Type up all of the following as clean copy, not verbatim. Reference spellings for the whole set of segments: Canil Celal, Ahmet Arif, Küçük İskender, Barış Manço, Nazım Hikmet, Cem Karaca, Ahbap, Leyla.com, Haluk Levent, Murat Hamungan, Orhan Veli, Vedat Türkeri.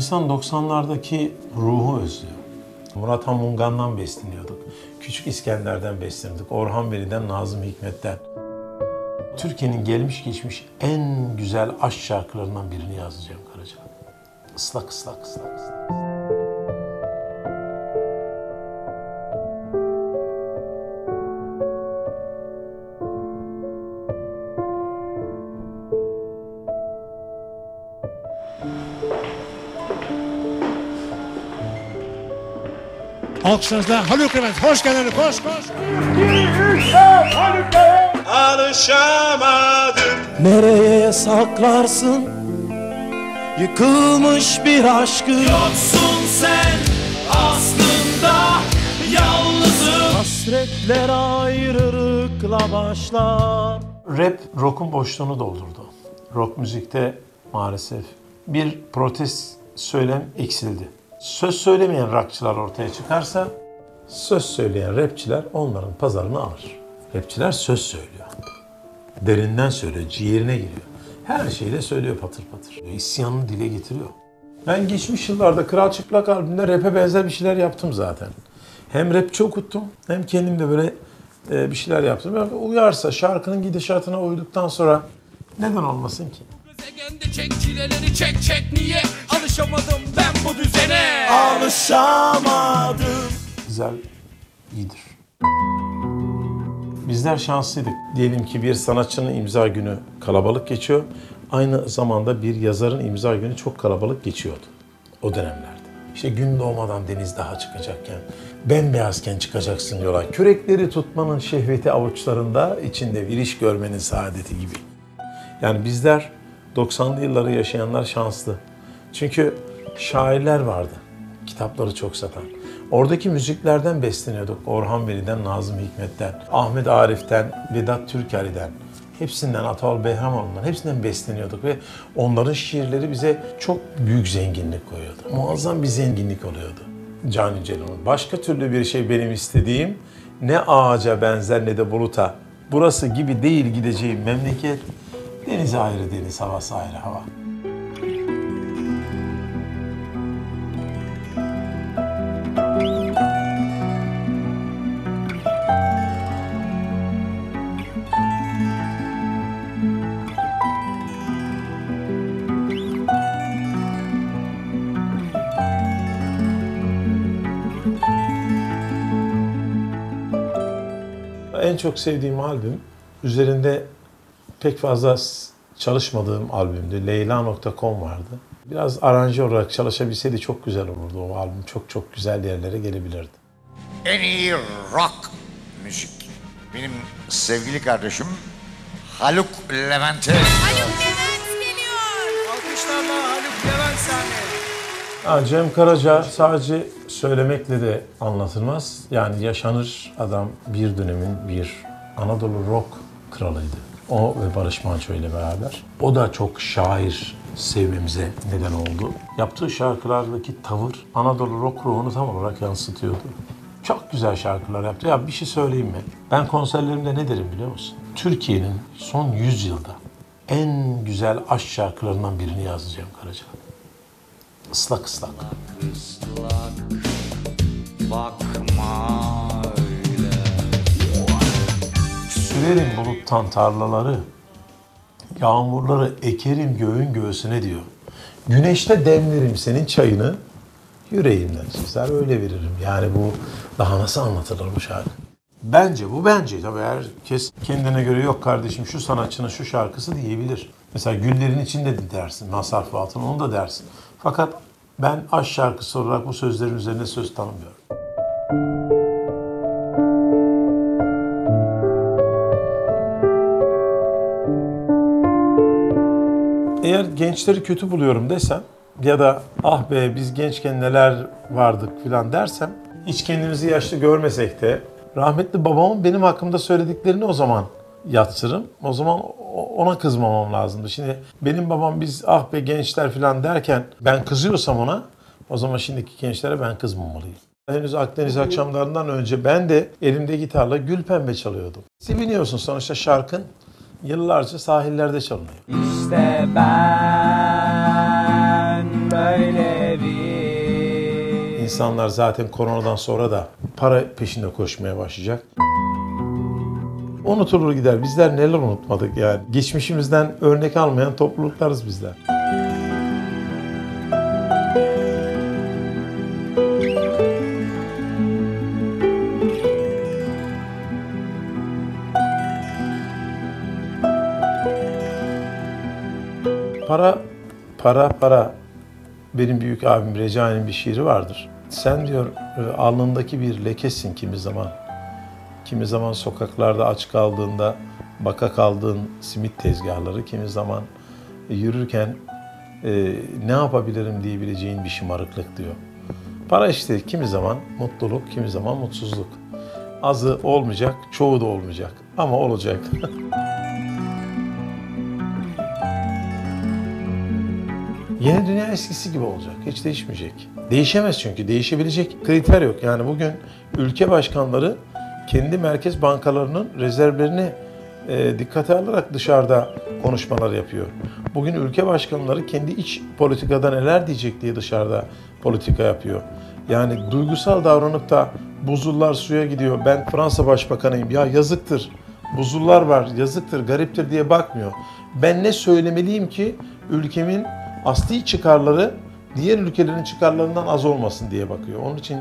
İnsan 90'lardaki ruhu özlüyor. Murat Hamungan'dan besleniyorduk. Küçük İskender'den beslenirdik. Orhan Veli'den, Nazım Hikmet'ten. Türkiye'nin gelmiş geçmiş en güzel aşk şarkılarından birini yazdı Cem Karaca. Islak ıslak ıslak ıslak. Alkışlarınızla Haluk Levent, hoş geldiniz, koş koş! 2, 3, 4, Haluk Levent! Alışamadık! Nereye saklarsın yıkılmış bir aşkı? Yoksun sen aslında, yalnızım! Hasretler ayrılıkla başlar. Rap, rock'un boşluğunu doldurdu. Rock müzikte maalesef bir protest söylem eksildi. Söz söylemeyen rockçılar ortaya çıkarsa, söz söyleyen rapçiler onların pazarını alır. Rapçiler söz söylüyor. Derinden söylüyor, ciğerine giriyor. Her şeyi de söylüyor patır patır. İsyanını dile getiriyor. Ben geçmiş yıllarda Kral Çıplak albümünde rap'e benzer bir şeyler yaptım zaten. Hem rapçi okuttum, hem kendim de böyle bir şeyler yaptım. Yani uyarsa, şarkının gidişatına uyduktan sonra neden olmasın ki? Çek çileleri çek çek, niye alışamadım ben bu düzene? Alışamadım. Güzel, iyidir. Bizler şanslıydık. Diyelim ki bir sanatçının imza günü kalabalık geçiyor. Aynı zamanda bir yazarın imza günü çok kalabalık geçiyordu o dönemlerde. İşte gün doğmadan deniz daha çıkacakken, bembeyazken çıkacaksın yola. Kürekleri tutmanın şehveti avuçlarında, içinde bir iş görmenin saadeti gibi. Yani bizler 90'lı yılları yaşayanlar şanslı. Çünkü şairler vardı, kitapları çok satan. Oradaki müziklerden besleniyorduk. Orhan Veli'den, Nazım Hikmet'ten, Ahmet Arif'ten, Vedat Türkeri'den, hepsinden, Atal Behramoğlu'ndan, hepsinden besleniyorduk ve onların şiirleri bize çok büyük zenginlik koyuyordu. Muazzam bir zenginlik oluyordu Canil Celal'ın. Başka türlü bir şey benim istediğim, ne ağaca benzer ne de buluta. Burası gibi değil gideceğim memleket. Deniz ayrı deniz, havası ayrı hava. En çok sevdiğim albüm, üzerinde pek fazla çalışmadığım albümdü. Leyla.com vardı. Biraz aranje olarak çalışabilseydi çok güzel olurdu o albüm. Çok çok güzel yerlere gelebilirdi. En iyi rock müzik. Benim sevgili kardeşim Haluk Levent'e. Haluk Levent geliyor. Alkışlarla Haluk Levent sahneye. Cem Karaca sadece söylemekle de anlatılmaz. Yani yaşanır adam, bir dönemin bir Anadolu rock kralıydı. O ve Barış Manço ile beraber. O da çok şair sevmemize neden oldu. Yaptığı şarkılardaki tavır Anadolu rock ruhunu tam olarak yansıtıyordu. Çok güzel şarkılar yaptı. Ya bir şey söyleyeyim mi? Ben konserlerimde ne derim biliyor musun? Türkiye'nin son 100 yılda en güzel aşk şarkılarından birini yazacağım Karaca. Islak ıslak. Islak bakma. Sürerim buluttan tarlaları, yağmurları ekerim göğün göğsüne diyor. Güneşte demlerim senin çayını, yüreğimden sizler öyle veririm. Yani bu daha nasıl anlatılır bu şarkı? Bence bu bence. Tabii herkes kendine göre yok kardeşim şu sanatçının şu şarkısı diyebilir. Mesela Güllerin içinde de dersin, Masraflı Altın onu da dersin. Fakat ben aşk şarkısı olarak bu sözlerin üzerine söz tanımıyorum. Eğer gençleri kötü buluyorum desem ya da ah be biz gençken neler vardık filan dersem, hiç kendimizi yaşlı görmesek de rahmetli babamın benim hakkımda söylediklerini o zaman yatsırım. O zaman ona kızmamam lazımdı. Şimdi benim babam biz ah be gençler filan derken ben kızıyorsam ona, o zaman şimdiki gençlere ben kızmamalıyım. Henüz Akdeniz akşamlarından önce ben de elimde gitarla Gül Pembe çalıyordum. Seviniyorsun sonuçta, şarkın yıllarca sahillerde çalınıyor. İşte ben böyle insanlar zaten koronadan sonra da para peşinde koşmaya başlayacak. Unutulur gider. Bizler neler unutmadık yani. Geçmişimizden örnek almayan topluluklarız bizler. Para. Benim büyük abim Recai'nin bir şiiri vardır. Sen diyor alnındaki bir lekesin kimi zaman. Kimi zaman sokaklarda aç kaldığında baka kaldığın simit tezgahları, kimi zaman yürürken ne yapabilirim diyebileceğin bir şımarıklık diyor. Para işte kimi zaman mutluluk, kimi zaman mutsuzluk. Azı olmayacak, çoğu da olmayacak ama olacak. Yeni dünya eskisi gibi olacak, hiç değişmeyecek. Değişemez çünkü, değişebilecek kriter yok. Yani bugün ülke başkanları kendi merkez bankalarının rezervlerini dikkate alarak dışarıda konuşmalar yapıyor. Bugün ülke başkanları kendi iç politikada neler diyecek diye dışarıda politika yapıyor. Yani duygusal davranıp da buzullar suya gidiyor, ben Fransa Başbakanıyım, ya yazıktır, buzullar var, yazıktır, gariptir diye bakmıyor. Ben ne söylemeliyim ki ülkemin asli çıkarları diğer ülkelerin çıkarlarından az olmasın diye bakıyor. Onun için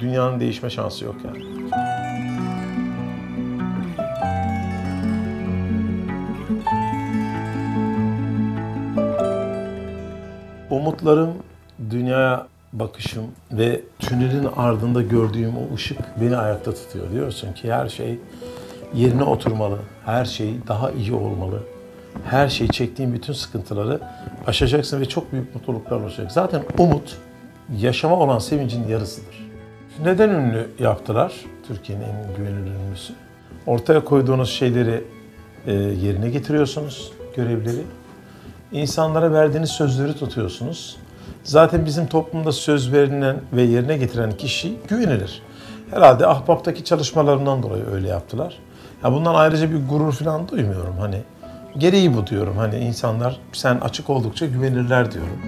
dünyanın değişme şansı yok yani. Umutlarım, dünyaya bakışım ve tünelin ardında gördüğüm o ışık beni ayakta tutuyor. Diyorsun ki her şey yerine oturmalı, her şey daha iyi olmalı. Her şeyi, çektiğin bütün sıkıntıları aşacaksın ve çok büyük mutluluklar olacak. Zaten umut, yaşama olan sevincin yarısıdır. Neden ünlü yaptılar? Türkiye'nin en güvenilir ünlüsü. Ortaya koyduğunuz şeyleri yerine getiriyorsunuz, görevleri. İnsanlara verdiğiniz sözleri tutuyorsunuz. Zaten bizim toplumda söz verilen ve yerine getiren kişi güvenilir. Herhalde Ahbap'taki çalışmalarından dolayı öyle yaptılar. Ya bundan ayrıca bir gurur falan duymuyorum hani. Gereği bu diyorum, hani insanlar sen açık oldukça güvenirler diyorum.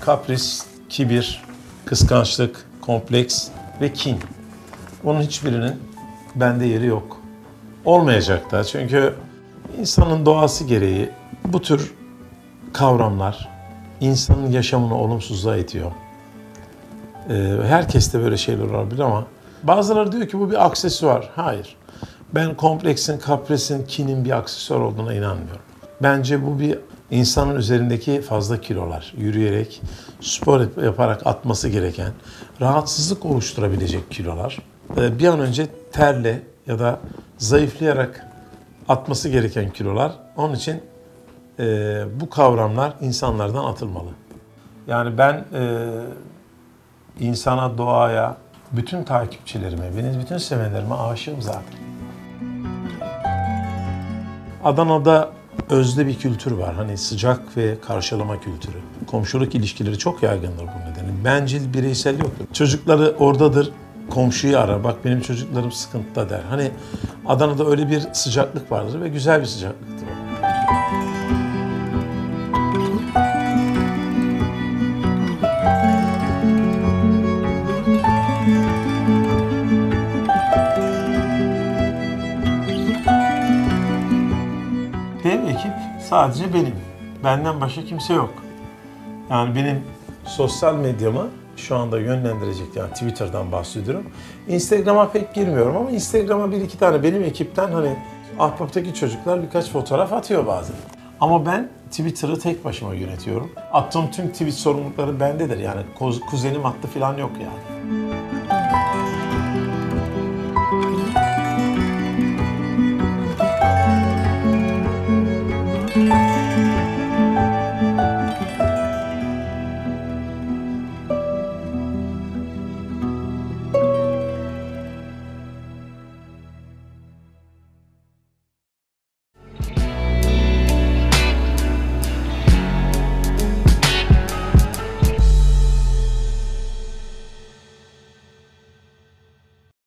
Kapris, kibir, kıskançlık, kompleks ve kin. Bunun hiçbirinin bende yeri yok. Olmayacak da çünkü insanın doğası gereği bu tür kavramlar insanın yaşamını olumsuzluğa itiyor. Herkeste böyle şeyler olabilir ama bazıları diyor ki bu bir aksesuar. Hayır. Ben kompleksin, kapresin, kinin bir aksesuar olduğuna inanmıyorum. Bence bu bir insanın üzerindeki fazla kilolar, yürüyerek, spor yaparak atması gereken, rahatsızlık oluşturabilecek kilolar. Bir an önce terle ya da zayıflayarak atması gereken kilolar. Onun için bu kavramlar insanlardan atılmalı. Yani ben insana, doğaya, bütün takipçilerime, benim bütün sevenlerime aşığım zaten. Adana'da özde bir kültür var. Hani sıcak ve karşılama kültürü. Komşuluk ilişkileri çok yaygındır bu nedeni. Bencil, bireysel yoktur. Çocukları oradadır, komşuyu arar. Bak benim çocuklarım sıkıntıda der. Hani Adana'da öyle bir sıcaklık vardır ve güzel bir sıcaklıktır. Sadece benim. Benden başka kimse yok. Yani benim sosyal medyamı şu anda yönlendirecek, yani Twitter'dan bahsediyorum. Instagram'a pek girmiyorum ama Instagram'a bir iki tane benim ekipten hani Ahbap'taki çocuklar birkaç fotoğraf atıyor bazen. Ama ben Twitter'ı tek başıma yönetiyorum. Attığım tüm tweet sorumlulukları bendedir yani kuzenim attı falan yok yani.